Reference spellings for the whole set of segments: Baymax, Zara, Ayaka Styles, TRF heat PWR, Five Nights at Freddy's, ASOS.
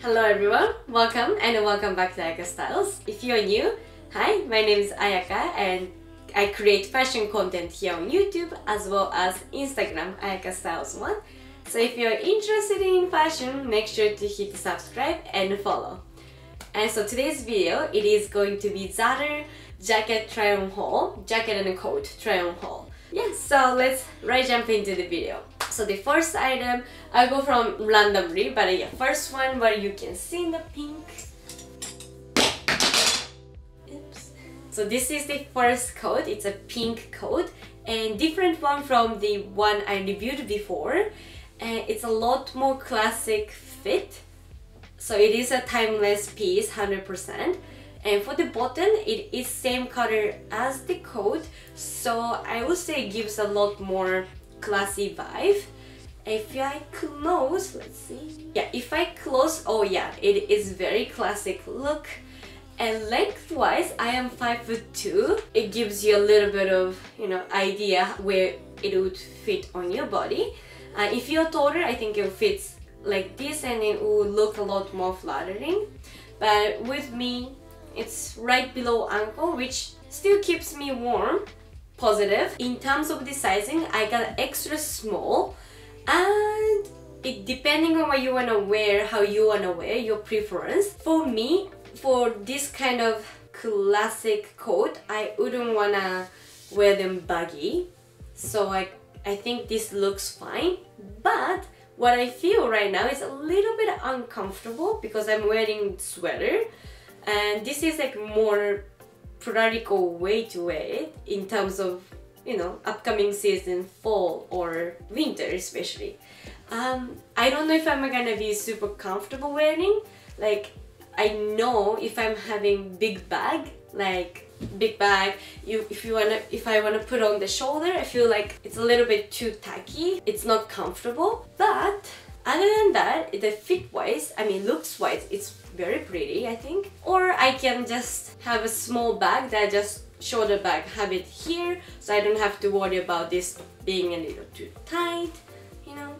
Hello everyone, welcome and welcome back to Ayaka Styles. If you're new, hi, my name is Ayaka and I create fashion content here on YouTube as well as Instagram, ayakastyles1. So if you're interested in fashion, make sure to hit subscribe and follow. And so today's video, it is going to be Zara jacket try-on haul, jacket and coat try-on haul. Yeah, so let's right jump into the video. So the first item, I'll go from randomly, but yeah, first one where you can see in the pink. Oops. So this is the first coat, it's a pink coat and different one from the one I reviewed before. And it's a lot more classic fit. So it is a timeless piece, 100%. And for the bottom, it is same color as the coat. So I would say it gives a lot more classy vibe. If I close, let's see. Yeah, if I close, oh yeah, it is very classic look. And lengthwise, I am 5'2". It gives you a little bit of, you know, idea where it would fit on your body. If you're taller, I think it fits like this and it will look a lot more flattering. But with me, it's right below ankle, which still keeps me warm. Positive. In terms of the sizing, I got extra small, and it depending on what you want to wear, how you want to wear, your preference. For me, for this kind of classic coat, I wouldn't want to wear them baggy, so I think this looks fine. But what I feel right now is a little bit uncomfortable because I'm wearing sweater, and this is like more practical way to wear it in terms of, you know, upcoming season, fall or winter especially. I don't know if I'm gonna be super comfortable wearing. Like, I know if I'm having big bag, if I wanna put on the shoulder, I feel like it's a little bit too tacky. It's not comfortable. But other than that, the fit-wise, I mean looks-wise, it's very pretty, I think. Or I can just have a small bag that I just shoulder bag, have it here, so I don't have to worry about this being a little too tight, you know.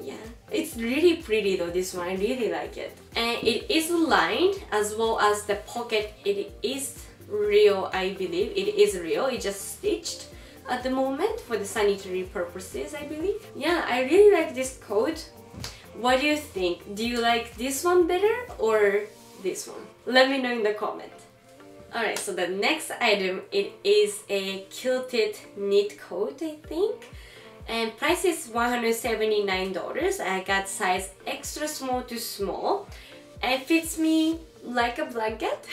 Yeah, it's really pretty though, this one, I really like it. And it is lined as well as the pocket, it is real, I believe, it is real, it's just stitched at the moment for the sanitary purposes, I believe. Yeah, I really like this coat. What do you think? Do you like this one better or this one? Let me know in the comment. Alright, so the next item, it is a quilted knit coat, I think. And price is $179. I got size extra small to small. And fits me like a blanket.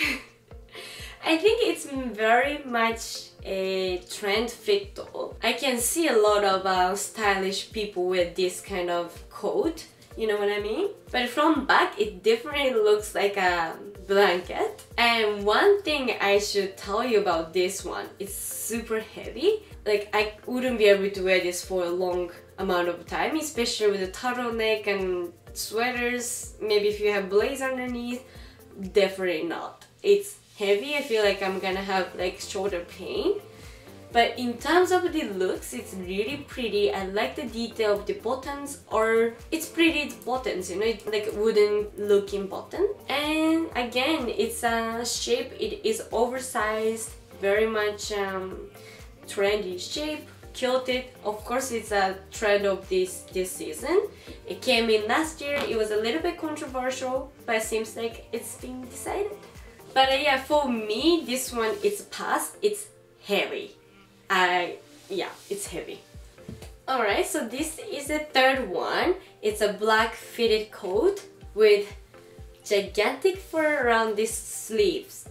I think it's very much a trend fit though. I can see a lot of stylish people with this kind of coat. You know what I mean? But from back, it definitely looks like a blanket. And one thing I should tell you about this one, it's super heavy. Like, I wouldn't be able to wear this for a long amount of time, especially with a turtleneck and sweaters. Maybe if you have blaze underneath, definitely not. It's heavy. I feel like I'm gonna have like shoulder pain. But in terms of the looks, it's really pretty. I like the detail of the buttons, or it's pretty buttons, you know, it's like wooden looking button. And again, it's a shape, it is oversized, very much trendy shape, quilted. Of course, it's a trend of this season. It came in last year, it was a little bit controversial, but it seems like it's been decided. But yeah, for me, this one is pass, it's heavy. Yeah, it's heavy. Alright, so this is the third one. It's a black fitted coat with gigantic fur around these sleeves.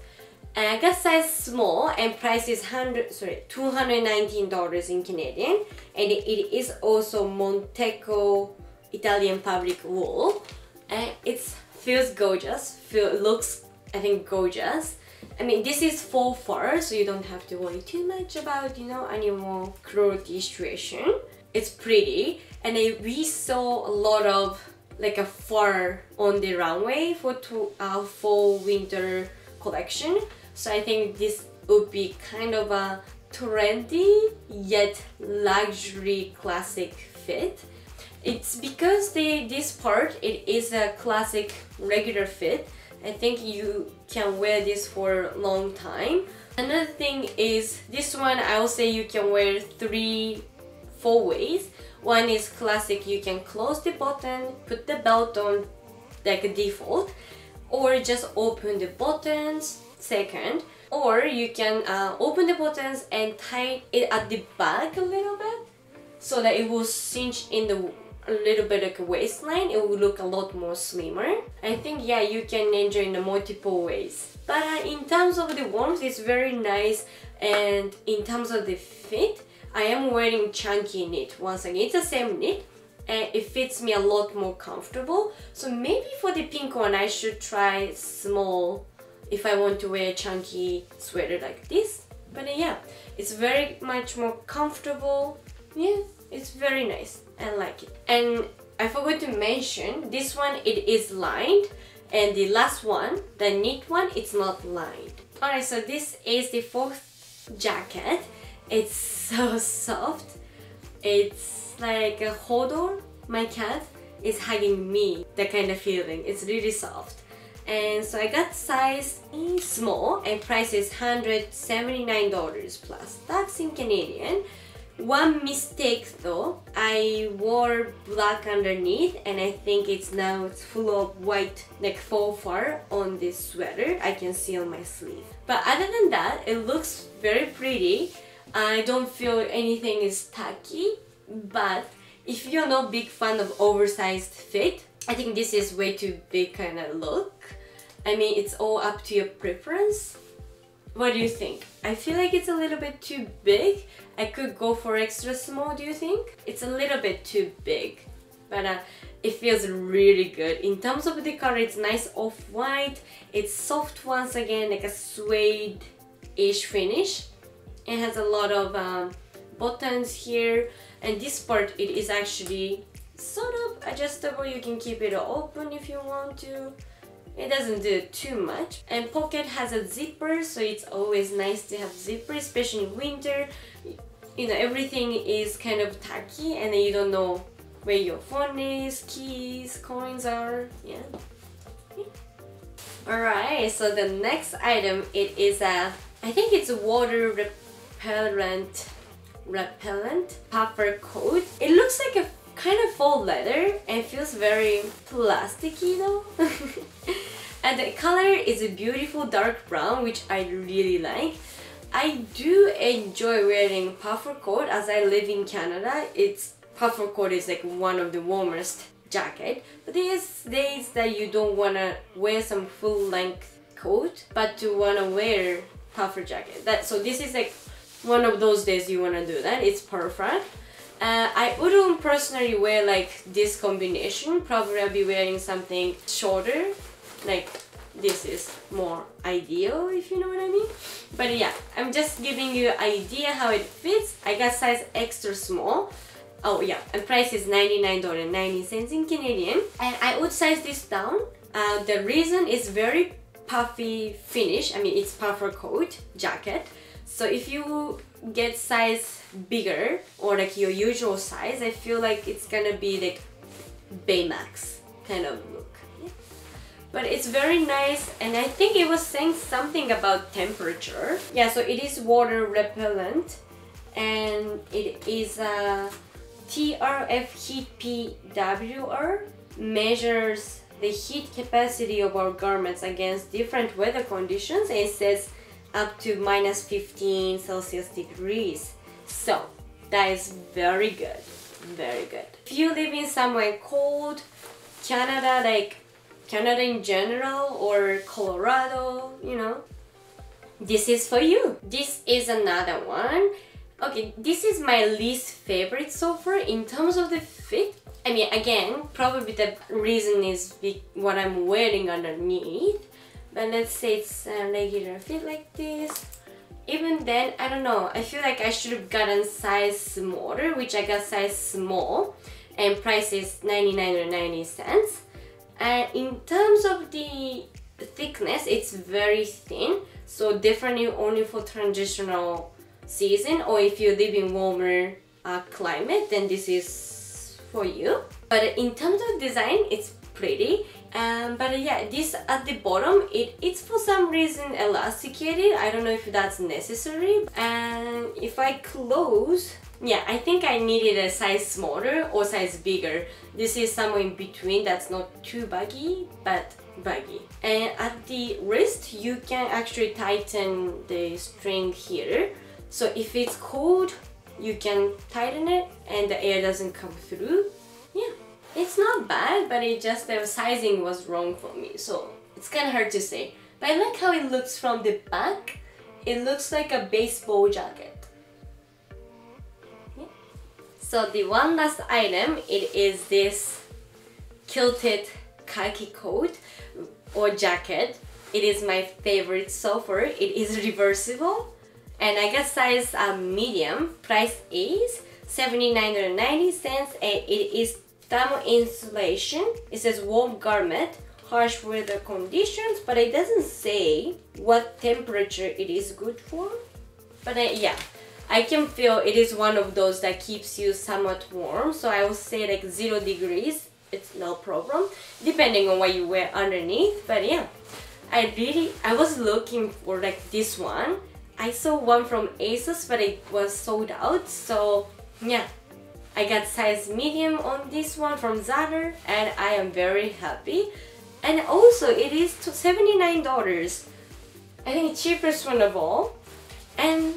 And I got size small and price is $219 in Canadian. And it is also Monteco Italian fabric wool. And it feels gorgeous, looks, I think, gorgeous. I mean, this is full fur, so you don't have to worry too much about, you know, animal cruelty situation. It's pretty, and we saw a lot of like a fur on the runway for our fall winter collection. So I think this would be kind of a trendy yet luxury classic fit. It's because this part, it is a classic regular fit. I think you can wear this for a long time. Another thing is this one, I will say you can wear four ways. One is classic, you can close the button, put the belt on like a default, or just open the buttons second, or you can open the buttons and tie it at the back a little bit so that it will cinch in a little bit like a waistline. It will look a lot more slimmer. I think, yeah, you can enjoy in multiple ways. But in terms of the warmth, it's very nice, and in terms of the fit, I am wearing chunky knit. Once again, it's the same knit and it fits me a lot more comfortable. So maybe for the pink one, I should try small if I want to wear a chunky sweater like this. But yeah, it's very much more comfortable. Yeah, it's very nice. I like it. And I forgot to mention, this one, it is lined, and the last one, the knit one, it's not lined. Alright, so this is the fourth jacket. It's so soft. It's like a Hodor, my cat, is hugging me. That kind of feeling. It's really soft. And so I got size small, and price is $179 plus tax in Canadian. One mistake though, I wore black underneath, and I think it's now full of white like faux fur on this sweater. I can see on my sleeve. But other than that, it looks very pretty. I don't feel anything is tacky, but if you're not a big fan of oversized fit, I think this is way too big kind of look. I mean, it's all up to your preference. What do you think? I feel like it's a little bit too big. I could go for extra small, do you think? It's a little bit too big, but it feels really good. In terms of the color, it's nice off-white. It's soft once again, like a suede-ish finish. It has a lot of buttons here, and this part, it is actually sort of adjustable. You can keep it open if you want to. It doesn't do too much. And pocket has a zipper, so it's always nice to have zipper, especially in winter. You know, everything is kind of tacky, and then you don't know where your phone is, keys, coins are. Yeah. Alright, so the next item, it is a, I think it's a water repellent puffer coat. It looks like a kind of faux leather and feels very plasticky though. And the color is a beautiful dark brown, which I really like. I do enjoy wearing puffer coat as I live in Canada. It's puffer coat is like one of the warmest jacket. But there's days that you don't wanna wear some full length coat, but to wanna wear puffer jacket. So this is like one of those days you wanna do that. It's perfect. I wouldn't personally wear like this combination. Probably I'll be wearing something shorter, like this is more ideal, if you know what I mean. But yeah, I'm just giving you an idea how it fits. I got size extra small. Oh yeah, and price is $99.90 in Canadian. And I would size this down. The reason is very puffy finish. I mean, it's puffer coat jacket. So if you get size bigger or like your usual size, I feel like it's gonna be like Baymax kind of look. Yeah. But it's very nice, and I think it was saying something about temperature. Yeah, so it is water repellent, and it is a TRF heat PWR, measures the heat capacity of our garments against different weather conditions, and it says up to -15 Celsius degrees. So that is very good, very good. If you live in somewhere cold, Canada, like Canada in general, or Colorado, you know, this is for you. This is another one. Okay, this is my least favorite so far in terms of the fit. I mean, again, probably the reason is what I'm wearing underneath. But let's say it's a regular fit like this. Even then, I don't know, I feel like I should have gotten size smaller, which I got size small, and price is $99.90. In terms of the thickness, it's very thin, so definitely only for transitional season, or if you live in warmer climate, then this is for you. But in terms of design, it's pretty. But yeah, this at the bottom, it's for some reason elasticated. I don't know if that's necessary. And if I close, yeah, I think I needed a size smaller or size bigger. This is somewhere in between. That's not too baggy, but baggy. And at the wrist, you can actually tighten the string here. So if it's cold, you can tighten it and the air doesn't come through. Yeah, it's not bad, but it just, the sizing was wrong for me. So it's kind of hard to say. But I like how it looks from the back. It looks like a baseball jacket. Yeah. So the one last item, it is this quilted khaki coat or jacket. It is my favorite so far. It is reversible, and I got size medium. Price is $79.90, and it is thermal insulation. It says warm garment, harsh weather conditions, but it doesn't say what temperature it is good for. But yeah, I can feel it is one of those that keeps you somewhat warm. So I will say like 0 degrees. It's no problem, depending on what you wear underneath. But yeah, I was looking for like this one. I saw one from ASOS, but it was sold out. So yeah, I got size medium on this one from Zara, and I am very happy. And also it is $79. I think it's cheapest one of all, and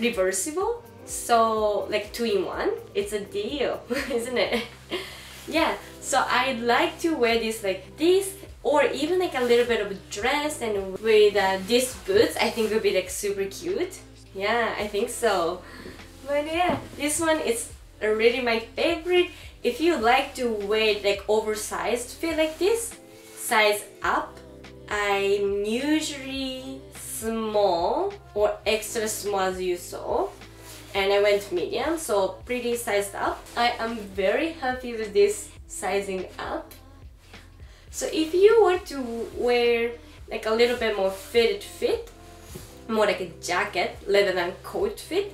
reversible. So like 2-in-1, it's a deal, isn't it? Yeah, so I'd like to wear this like this, or even like a little bit of a dress, and with these boots, I think would be like super cute. Yeah, I think so. But yeah, this one is already my favorite. If you like to wear like oversized fit like this, size up. I'm usually small or extra small, as you saw. And I went medium, so pretty sized up. I am very happy with this sizing up. So if you want to wear like a little bit more fitted fit, more like a jacket rather than coat fit,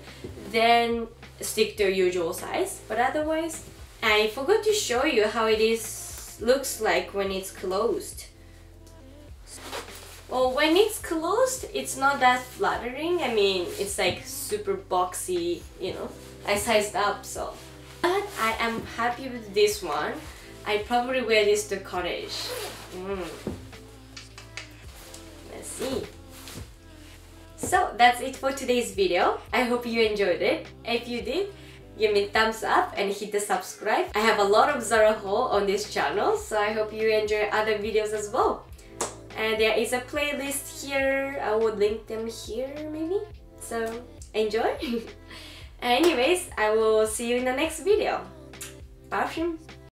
then stick to your usual size. But otherwise, I forgot to show you how it is looks like when it's closed. Well, when it's closed, it's not that flattering. I mean, it's like super boxy, you know. I sized up, so. But I am happy with this one. I probably wear this to college. Let's see. So, that's it for today's video. I hope you enjoyed it. If you did, give me a thumbs up and hit the subscribe. I have a lot of Zara haul on this channel, so I hope you enjoy other videos as well. And there is a playlist here. I would link them here maybe. So enjoy. Anyways, I will see you in the next video. Bye.